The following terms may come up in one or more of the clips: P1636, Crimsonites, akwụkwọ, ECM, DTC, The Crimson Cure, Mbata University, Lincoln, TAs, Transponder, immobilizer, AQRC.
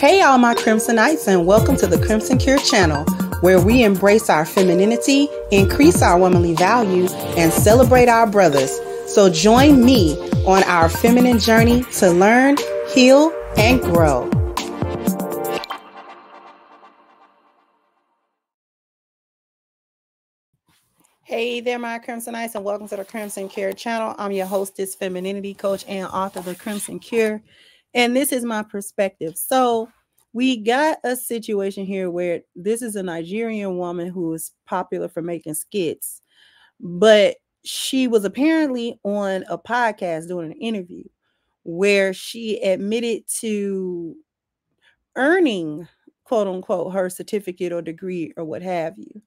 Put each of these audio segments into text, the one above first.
Hey all my Crimsonites, and welcome to the Crimson Cure channel, where we embrace our femininity, increase our womanly value, and celebrate our brothers. So join me on our feminine journey to learn, heal, and grow. Hey there my Crimsonites, and welcome to the Crimson Cure channel. I'm your hostess, femininity coach, and author of The Crimson Cure. And this is my perspective. So we got a situation here where this is a Nigerian woman who is popular for making skits, but she was apparently on a podcast doing an interview where she admitted to earning, quote unquote, her certificate or degree or what have you.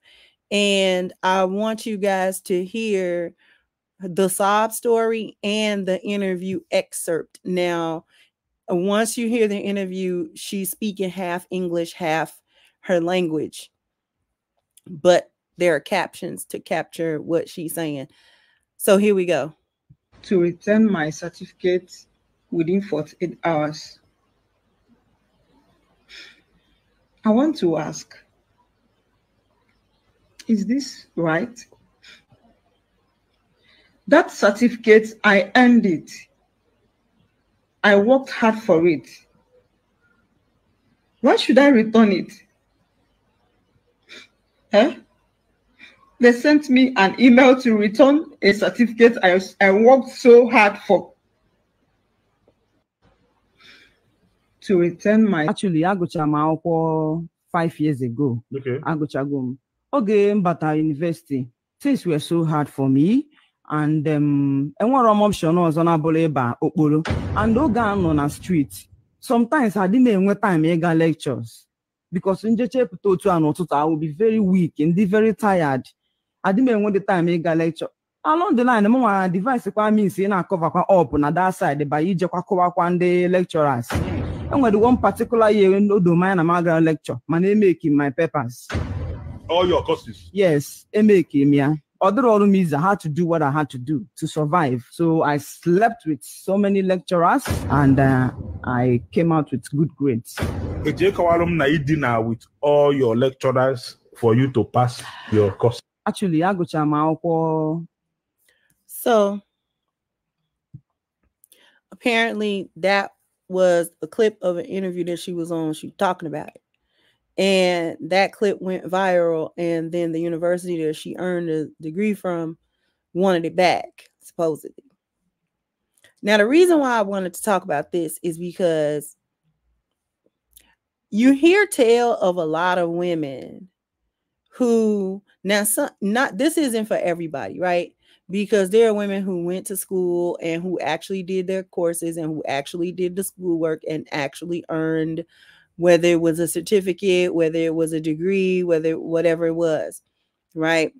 And I want you guys to hear the sob story and the interview excerpt. Now, once you hear the interview, she's speaking half English, half her language, but there are captions to capture what she's saying. So here we go. To return my certificate within 48 hours. I want to ask, is this right? That certificate, I earned it. I worked hard for it. Why should I return it? Huh? They sent me an email to return a certificate I worked so hard for. To return my... Actually, I got my akwụkwọ 5 years ago. Okay. I got my Mbata University. Things were so hard for me. And one option was on a boleba opolo and ogan on a street. Sometimes I didn't have time to get lectures because in the chapter I would be very weak and very tired. I didn't have the time to get lecture. Along the line, my device means in a cover up on that side by you cover one day lecturers. And with one particular year, no domain, I'm a lecture. My name making my papers. All your courses? Yes, I make him, yeah. Other all means I had to do what I had to do to survive. So I slept with so many lecturers and I came out with good grades. It took a dinner with all your lecturers for you to pass your course. Actually, I go to my uncle. So apparently that was a clip of an interview that she was on. She was talking about it. And that clip went viral, and then the university that she earned a degree from wanted it back, supposedly. Now, the reason why I wanted to talk about this is because you hear tale of a lot of women who, now, this isn't for everybody, right? Because there are women who went to school and who actually did their courses and who actually did the schoolwork and actually earned, whether it was a certificate, whether it was a degree, whatever it was, right?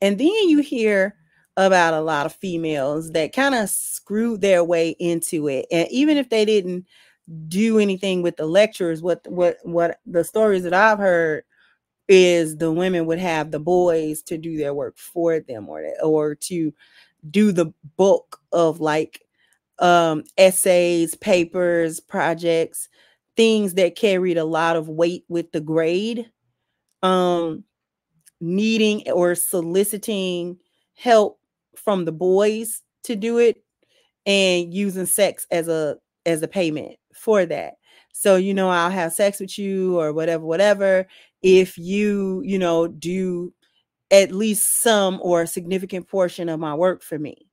And then you hear about a lot of females that kind of screwed their way into it. And even if they didn't do anything with the lectures, what the stories that I've heard is the women would have the boys to do their work for them or to do the bulk of like essays, papers, projects, things that carried a lot of weight with the grade, needing or soliciting help from the boys to do it and using sex as a payment for that. So, you know, I'll have sex with you or whatever, if you, you know, do at least some or a significant portion of my work for me.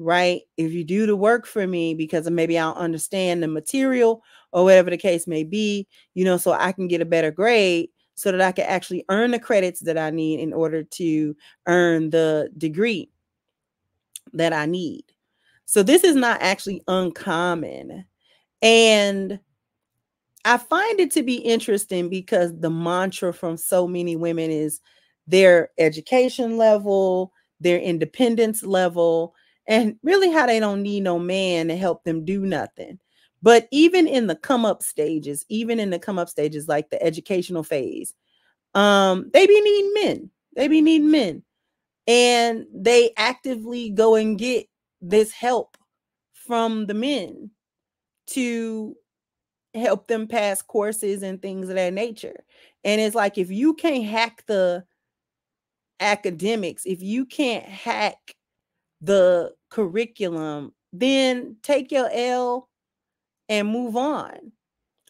Right? If you do the work for me, because maybe I'll understand the material or whatever the case may be, you know, so I can get a better grade so that I can actually earn the credits that I need in order to earn the degree that I need. So this is not actually uncommon. And I find it to be interesting because the mantra from so many women is their education level, their independence level, and really how they don't need no man to help them do nothing. But even in the come up stages, like the educational phase, they be needing men. And they actively go and get this help from the men to help them pass courses and things of that nature. And it's like, if you can't hack the academics, if you can't hack the curriculum, then take your L and move on,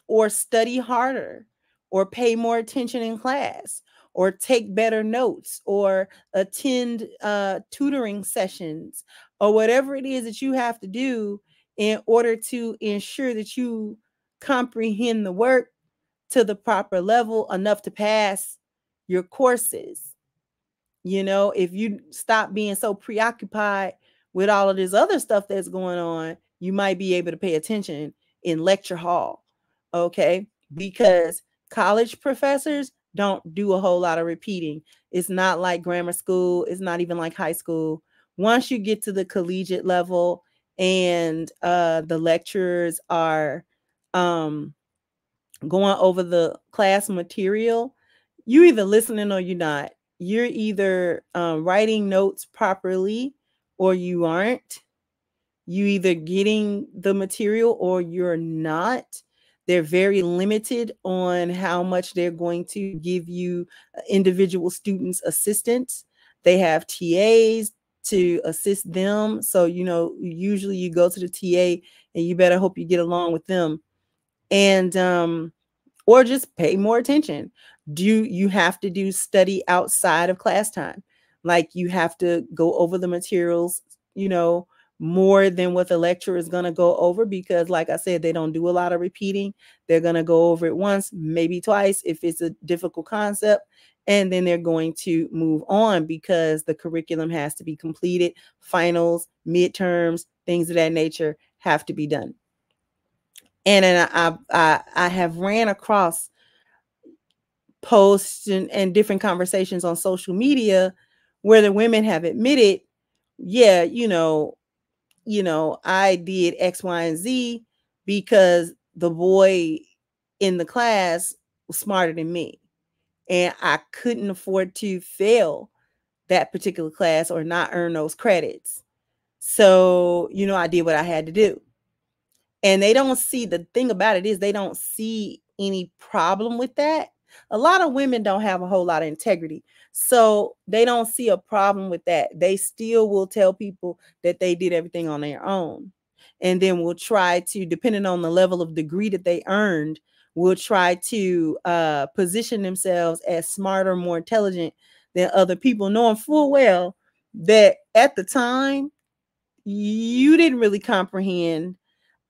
or study harder, or pay more attention in class, or take better notes, or attend tutoring sessions, or whatever it is that you have to do in order to ensure that you comprehend the work to the proper level enough to pass your courses. You know, if you stop being so preoccupied with all of this other stuff that's going on, you might be able to pay attention in lecture hall, okay? Because college professors don't do a whole lot of repeating. It's not like grammar school. It's not even like high school. Once you get to the collegiate level and the lecturers are going over the class material, you're either listening or you're not. You're either writing notes properly or you aren't. You're either getting the material or you're not. They're very limited on how much they're going to give you individual students assistance. They have TAs to assist them. So, you know, usually you go to the TA and you better hope you get along with them. And or just pay more attention. Do you have to do study outside of class time? Like, you have to go over the materials, you know, more than what the lecturer is going to go over, because like I said, they don't do a lot of repeating. They're going to go over it once, maybe twice if it's a difficult concept, and then they're going to move on because the curriculum has to be completed. Finals, midterms, things of that nature have to be done. And then I have ran across posts and different conversations on social media where the women have admitted, yeah, you know, I did X, Y, and Z because the boy in the class was smarter than me, and I couldn't afford to fail that particular class or not earn those credits. So, you know, I did what I had to do. And they don't see, the thing about it is they don't see any problem with that. A lot of women don't have a whole lot of integrity, so they don't see a problem with that. They still will tell people that they did everything on their own, and then will try to, depending on the level of degree that they earned, will try to position themselves as smarter, more intelligent than other people, knowing full well that at the time you didn't really comprehend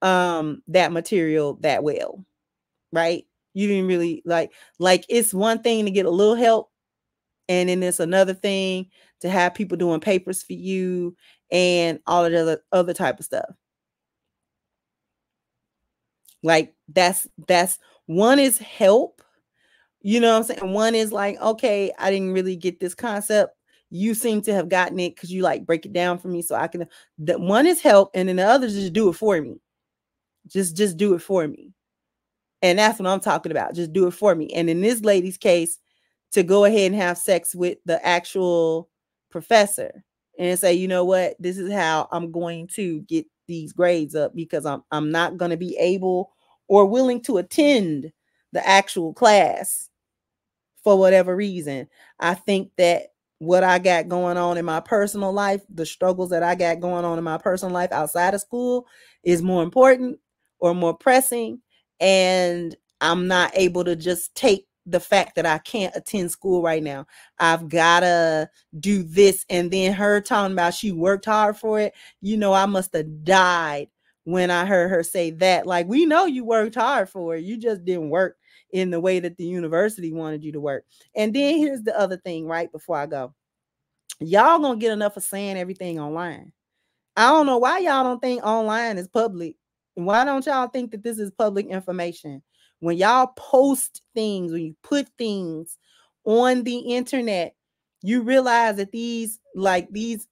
that material that well, right? You didn't really like it's one thing to get a little help, and then it's another thing to have people doing papers for you and all of the other type of stuff. Like that's one is help. You know what I'm saying? One is like, okay, I didn't really get this concept. You seem to have gotten it because you like break it down for me so I can. That one is help, and then the other is just do it for me. Just do it for me. And that's what I'm talking about. Just do it for me. And in this lady's case, to go ahead and have sex with the actual professor and say, you know what, this is how I'm going to get these grades up, because I'm not going to be able or willing to attend the actual class for whatever reason. I think that what I got going on in my personal life, the struggles that I got going on in my personal life outside of school is more important or more pressing. And I'm not able to just take the fact that I can't attend school right now. I've got to do this. And then her talking about she worked hard for it. You know, I must have died when I heard her say that. Like, we know you worked hard for it. You just didn't work in the way that the university wanted you to work. And then here's the other thing, right before I go. Y'all going to get enough of saying everything online. I don't know why y'all don't think online is public. Why don't y'all think that this is public information? When y'all post things, when you put things on the internet, you realize that these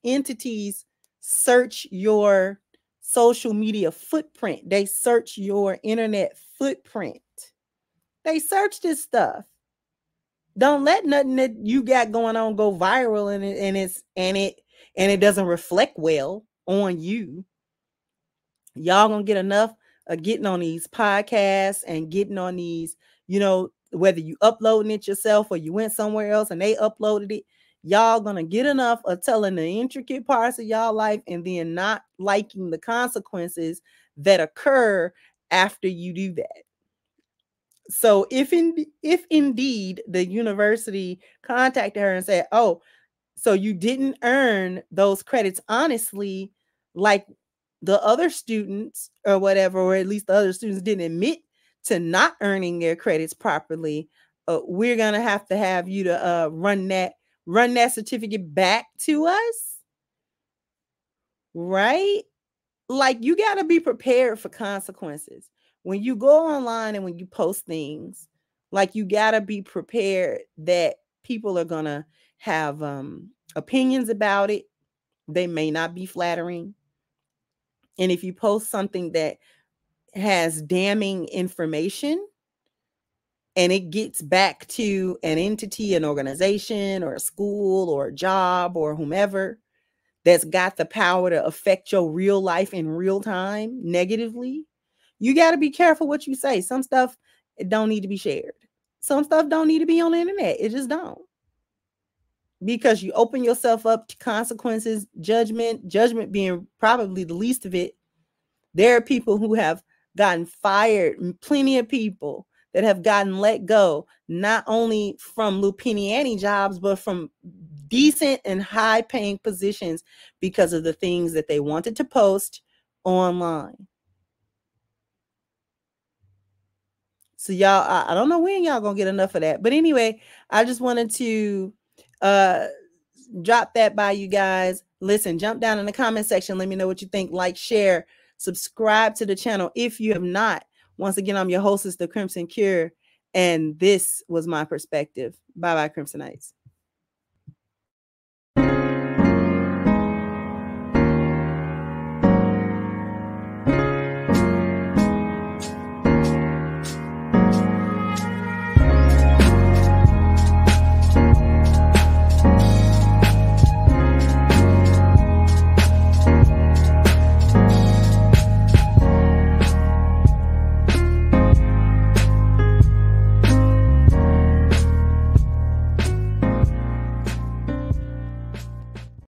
entities search your social media footprint. They search your internet footprint. They search this stuff. Don't let nothing that you got going on go viral and it doesn't reflect well on you. Y'all gonna get enough getting on these podcasts and getting on these, you know, whether you uploading it yourself or you went somewhere else and they uploaded it, y'all gonna get enough of telling the intricate parts of y'all life and then not liking the consequences that occur after you do that. So if indeed the university contacted her and said, oh, so you didn't earn those credits honestly, like the other students or whatever, or at least the other students didn't admit to not earning their credits properly, we're going to have you to run that certificate back to us. Right? Like, you got to be prepared for consequences. When you go online and when you post things, like, you got to be prepared that people are going to have opinions about it. They may not be flattering. And if you post something that has damning information and it gets back to an entity, an organization or a school or a job or whomever that's got the power to affect your real life in real time negatively, you got to be careful what you say. Some stuff don't need to be shared. Some stuff don't need to be on the internet. It just don't. Because you open yourself up to consequences, judgment being probably the least of it. There are people who have gotten fired, and plenty of people that have gotten let go, not only from Lupiniani jobs, but from decent and high paying positions because of the things that they wanted to post online. So y'all, I don't know when y'all gonna get enough of that. But anyway, I just wanted to drop that by you guys. Listen, jump down in the comment section. Let me know what you think. Like, share, subscribe to the channel if you have not. Once again, I'm your hostess, The Crimson Cure, and this was my perspective. Bye-bye, Crimsonites.